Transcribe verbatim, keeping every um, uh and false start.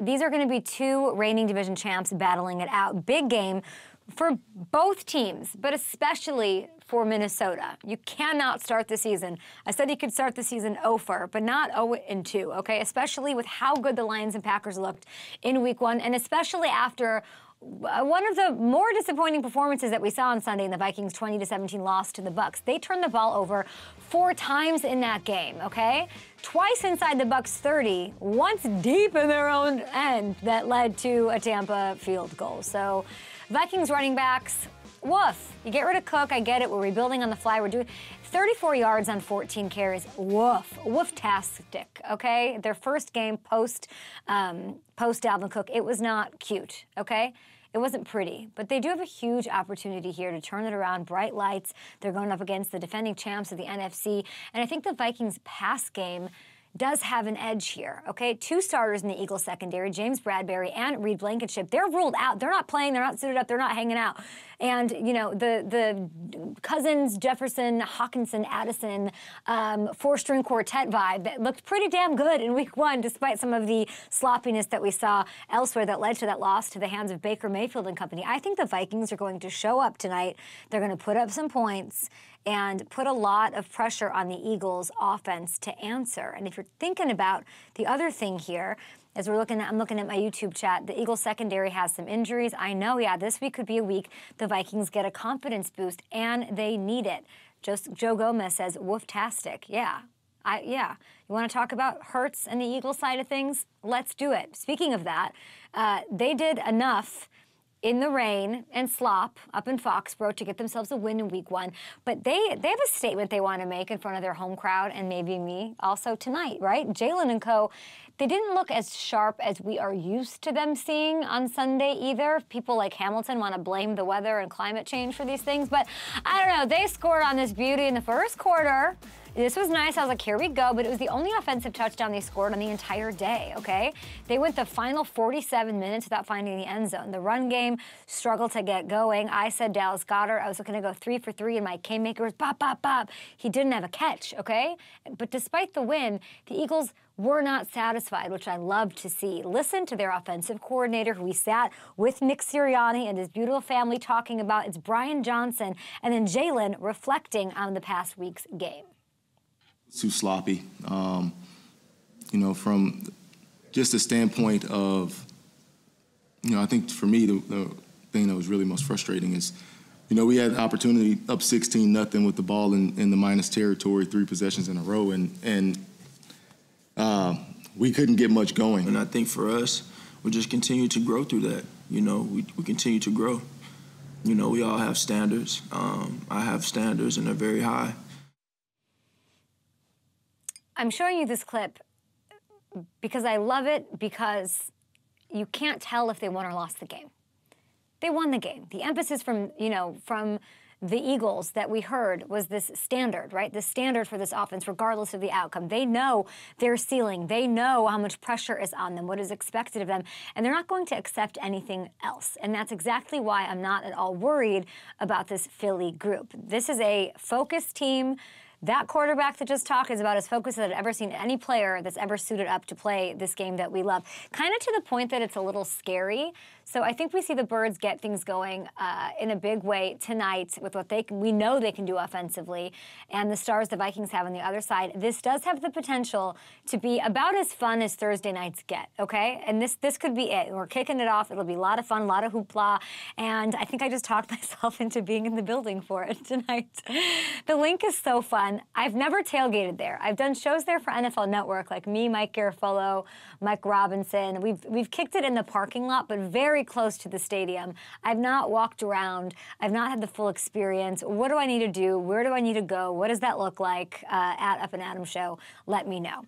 These are going to be two reigning division champs battling it out. Big game for both teams, but especially for Minnesota. You cannot start the season. I said you could start the season oh for, but not oh and two, okay? Especially with how good the Lions and Packers looked in week one, and especially after one of the more disappointing performances that we saw on Sunday in the Vikings' twenty to seventeen loss to the Bucs. They turned the ball over four times in that game, okay? Twice inside the Bucs' thirty, once deep in their own end that led to a Tampa field goal. So Vikings running backs, woof. You get rid of Cook, I get it. We're rebuilding on the fly. We're doing thirty-four yards on fourteen carries. Woof. Woof-tastic, okay? Their first game post, um, post Dalvin Cook, it was not cute, okay? It wasn't pretty. But they do have a huge opportunity here to turn it around. Bright lights. They're going up against the defending champs of the N F C. And I think the Vikings' pass game does have an edge here, okay? Two starters in the Eagles secondary, James Bradbury and Reed Blankenship, they're ruled out. They're not playing. They're not suited up. They're not hanging out. And, you know, the the Cousins, Jefferson, Hawkinson, Addison, um, four-string quartet vibe that looked pretty damn good in week one, despite some of the sloppiness that we saw elsewhere that led to that loss to the hands of Baker Mayfield and company. I think the Vikings are going to show up tonight. They're going to put up some points and put a lot of pressure on the Eagles' offense to answer. And if you're thinking about the other thing here, as we're looking at, I'm looking at my YouTube chat, the Eagles secondary has some injuries. I know, yeah, this week could be a week the Vikings get a confidence boost, and they need it. Just Joe Gomez says, woof-tastic. Yeah, I, yeah. You want to talk about Hurts and the Eagles side of things? Let's do it. Speaking of that, uh, they did enough in the rain and slop up in Foxborough to get themselves a win in week one. But they, they have a statement they want to make in front of their home crowd and maybe me also tonight, right? Jaylen and co, they didn't look as sharp as we are used to them seeing on Sunday either. People like Hamilton want to blame the weather and climate change for these things, but I don't know. They scored on this beauty in the first quarter. This was nice. I was like, here we go. But it was the only offensive touchdown they scored on the entire day, okay? They went the final forty-seven minutes without finding the end zone. The run game struggled to get going. I said Dallas Goddard. I was looking to go three for three, and my K-maker was bop, bop, bop. He didn't have a catch, okay? But despite the win, the Eagles were not satisfied, which I love to see. Listen to their offensive coordinator, who we sat with Nick Sirianni and his beautiful family talking about. It's Brian Johnson, and then Jaylen reflecting on the past week's game. Too sloppy, um, you know, from just the standpoint of, you know, I think for me, the, the thing that was really most frustrating is, you know, we had opportunity up sixteen nothing with the ball in, in the minus territory, three possessions in a row, and, and uh, we couldn't get much going. And I think for us, we just continue to grow through that. You know, we, we continue to grow. You know, we all have standards. Um, I have standards, and they're very high. I'm showing you this clip because I love it, because you can't tell if they won or lost the game. They won the game. The emphasis from, you know, from the Eagles that we heard was this standard, right? The standard for this offense, regardless of the outcome. They know their ceiling. They know how much pressure is on them, what is expected of them, and they're not going to accept anything else. And that's exactly why I'm not at all worried about this Philly group. This is a focused team. That quarterback that just talked is about as focused as I've ever seen any player that's ever suited up to play this game that we love. Kind of to the point that it's a little scary. So I think we see the Birds get things going uh, in a big way tonight with what they can, we know they can do offensively, and the stars the Vikings have on the other side. This does have the potential to be about as fun as Thursday nights get, okay? And this this could be it. We're kicking it off. It'll be a lot of fun, a lot of hoopla, and I think I just talked myself into being in the building for it tonight. The link is so fun. I've never tailgated there. I've done shows there for N F L Network, like me, Mike Garofalo, Mike Robinson. We've, we've kicked it in the parking lot, but very close to the stadium. I've not walked around. I've not had the full experience. What do I need to do? Where do I need to go? What does that look like? Uh, at Up and Adam Show, let me know.